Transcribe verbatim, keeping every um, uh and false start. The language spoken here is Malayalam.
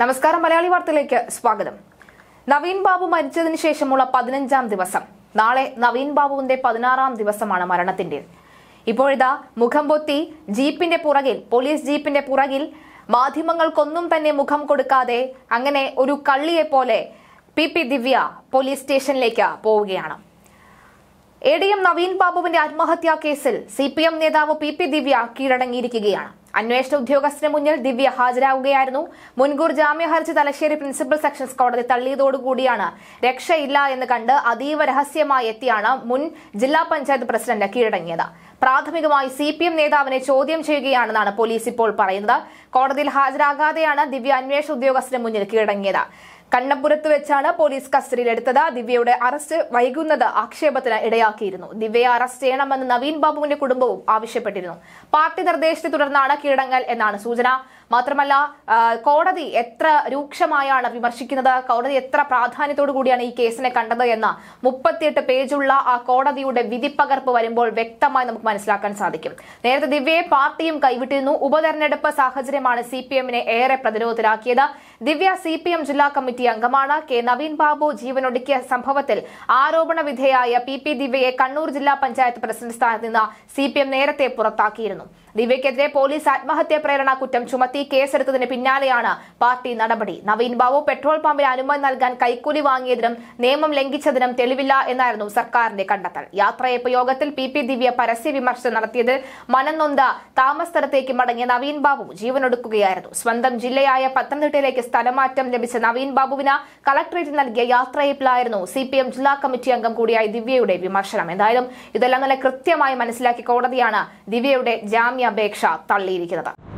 നമസ്കാരം മലയാളി വാർത്തയിലേക്ക് സ്വാഗതം. നവീൻ ബാബു മരിച്ചതിനു ശേഷമുള്ള പതിനഞ്ചാം ദിവസം നാളെ നവീൻ ബാബുവിന്റെ പതിനാറാം ദിവസമാണ് മരണത്തിന്റെ. ഇപ്പോഴിതാ മുഖം പൊത്തി ജീപ്പിന്റെ പുറകിൽ പോലീസ് ജീപ്പിന്റെ പുറകിൽ മാധ്യമങ്ങൾക്കൊന്നും തന്നെ മുഖം കൊടുക്കാതെ അങ്ങനെ ഒരു കള്ളിയെ പോലെ പിപി ദിവ്യ പോലീസ് സ്റ്റേഷനിലേക്ക് പോവുകയാണ്. എ ഡി എം നവീൻ ബാബുവിന്റെ ആത്മഹത്യാ കേസിൽ സിപിഎം നേതാവ് പിപി ദിവ്യ കീഴടങ്ങിയിരിക്കുകയാണ്. അന്വേഷണ ഉദ്യോഗസ്ഥന് മുന്നിൽ ദിവ്യ ഹാജരാകുകയായിരുന്നു. മുൻകൂർ ജാമ്യ ഹർജി തലശ്ശേരി പ്രിൻസിപ്പൽ സെഷൻസ് കോടതി തള്ളിയതോടുകൂടിയാണ് രക്ഷയില്ല എന്ന് കണ്ട് അതീവ രഹസ്യമായി എത്തിയാണ് മുൻ ജില്ലാ പഞ്ചായത്ത് പ്രസിഡന്റ് കീഴടങ്ങിയത്. പ്രാഥമികമായി സി പി എം നേതാവിനെ ചോദ്യം ചെയ്യുകയാണെന്നാണ് പോലീസ് ഇപ്പോൾ പറയുന്നത്. കോടതിയിൽ ഹാജരാകാതെയാണ് ദിവ്യ അന്വേഷണ ഉദ്യോഗസ്ഥന് മുന്നിൽ കീഴടങ്ങിയത്. കണ്ണപുരത്ത് വെച്ചാണ് പോലീസ് കസ്റ്റഡിയിലെടുത്തത്. ദിവ്യയുടെ അറസ്റ്റ് വൈകുന്നത് ആക്ഷേപത്തിന് ഇടയാക്കിയിരുന്നു. ദിവ്യയെ അറസ്റ്റ് ചെയ്യണമെന്ന് നവീൻ ബാബുവിന്റെ കുടുംബവും ആവശ്യപ്പെട്ടിരുന്നു. പാർട്ടി നിർദ്ദേശത്തെ തുടർന്നാണ് കീഴടങ്ങൽ എന്നാണ് സൂചന. മാത്രമല്ല, കോടതി എത്ര രൂക്ഷമായാണ് വിമർശിക്കുന്നത്, കോടതി എത്ര പ്രാധാന്യത്തോടു കൂടിയാണ് ഈ കേസിനെ കണ്ടത് എന്ന മുപ്പത്തിയെട്ട് പേജുള്ള ആ കോടതിയുടെ വിധിപ്പകർപ്പ് വരുമ്പോൾ വ്യക്തമായി നമുക്ക് മനസ്സിലാക്കാൻ സാധിക്കും. നേരത്തെ ദിവ്യയെ പാർട്ടിയും കൈവിട്ടിരുന്നു. ഉപതെരഞ്ഞെടുപ്പ് സാഹചര്യമാണ് സി പി എമ്മിനെ ഏറെ പ്രതിരോധത്തിലാക്കിയത്. ദിവ്യ സി പി എം ജില്ലാ കമ്മിറ്റി അംഗമാണ്. കെ നവീൻ ബാബു ജീവനൊടുക്കിയ സംഭവത്തിൽ ആരോപണ വിധേയായ പി പി ദിവ്യയെ കണ്ണൂർ ജില്ലാ പഞ്ചായത്ത് പ്രസിഡന്റ് സ്ഥാനത്ത് നിന്ന് സി പി എം നേരത്തെ പുറത്താക്കിയിരുന്നു. ദിവ്യക്കെതിരെ പോലീസ് ആത്മഹത്യാ പ്രേരണ കുറ്റം ചുമത്തി. കേസെടുത്തതിന് പിന്നാലെയാണ് പാർട്ടി നടപടി. നവീൻ ബാബു പെട്രോൾ പമ്പിന് അനുമതി നൽകാൻ കൈക്കൂലി വാങ്ങിയതിനും നിയമം ലംഘിച്ചതിനും തെളിവില്ല എന്നായിരുന്നു സർക്കാരിന്റെ കണ്ടെത്തൽ. യാത്രയപ്പ് യോഗത്തിൽ പി പി ദിവ്യ പരസ്യ വിമർശനം നടത്തിയത് മനംനൊന്ത താമസസ്ഥലത്തേക്ക് മടങ്ങിയ നവീൻ ബാബു ജീവനൊടുക്കുകയായിരുന്നു. സ്വന്തം ജില്ലയായ പത്തനംതിട്ടയിലേക്ക് സ്ഥലമാറ്റം ലഭിച്ച നവീൻ ബാബുവിന് കളക്ടറേറ്റ് നൽകിയ യാത്രയപ്പിലായിരുന്നു സി പി എം ജില്ലാ കമ്മിറ്റി അംഗം കൂടിയായ ദിവ്യയുടെ വിമർശനം. എന്തായാലും ഇതെല്ലാം നല്ല കൃത്യമായി മനസ്സിലാക്കി കോടതിയാണ് ദിവ്യയുടെ ജാമ്യ അപേക്ഷ തള്ളിയിരിക്കുന്നത്.